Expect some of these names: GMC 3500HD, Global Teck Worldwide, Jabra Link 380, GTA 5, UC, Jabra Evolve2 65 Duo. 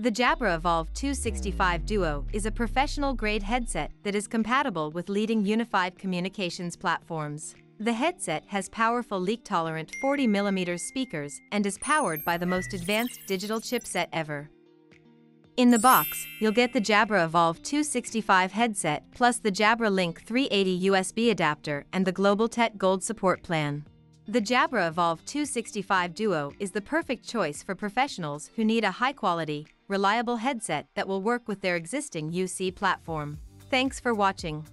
The Jabra Evolve2 65 Duo is a professional-grade headset that is compatible with leading unified communications platforms. The headset has powerful leak-tolerant 40mm speakers and is powered by the most advanced digital chipset ever. In the box, you'll get the Jabra Evolve2 65 headset plus the Jabra Link 380 USB adapter and the Globaltet Gold support plan. The Jabra Evolve2 65 Duo is the perfect choice for professionals who need a high-quality, reliable headset that will work with their existing UC platform. Thanks for watching.